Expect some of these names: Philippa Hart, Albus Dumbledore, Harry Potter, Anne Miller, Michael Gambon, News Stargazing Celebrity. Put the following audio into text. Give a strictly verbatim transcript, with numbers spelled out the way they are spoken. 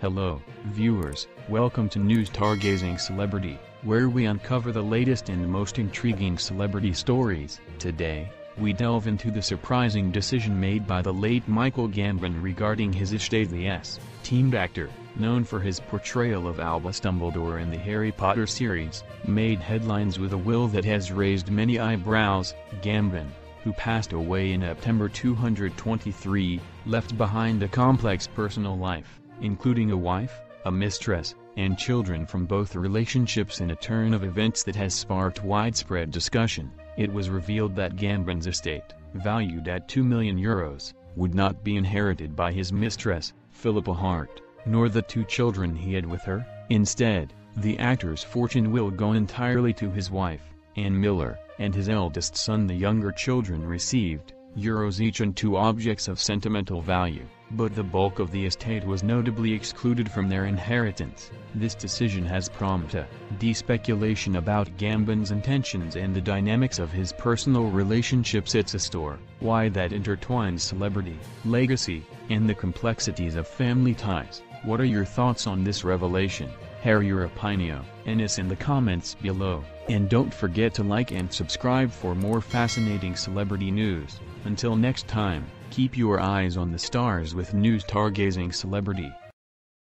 Hello, viewers, welcome to News Stargazing Celebrity, where we uncover the latest and most intriguing celebrity stories. Today, we delve into the surprising decision made by the late Michael Gambon regarding his estate as team actor, known for his portrayal of Albus Dumbledore in the Harry Potter series, made headlines with a will that has raised many eyebrows. Gambon, who passed away in September two hundred twenty-three, left behind a complex personal life, including a wife, a mistress, and children from both relationships, in a turn of events that has sparked widespread discussion. It was revealed that Gambon's estate, valued at two million euros, would not be inherited by his mistress, Philippa Hart, nor the two children he had with her. Instead, the actor's fortune will go entirely to his wife, Anne Miller, and his eldest son. The younger children received euros each and two objects of sentimental value, but the bulk of the estate was notably excluded from their inheritance. This decision has prompted deep speculation about Gambon's intentions and the dynamics of his personal relationships. It's a story why that intertwines celebrity, legacy, and the complexities of family ties. What are your thoughts on this revelation? Share your opinion and us in the comments below, and don't forget to like and subscribe for more fascinating celebrity news. Until next time, keep your eyes on the stars with News Stargazing Celebrity.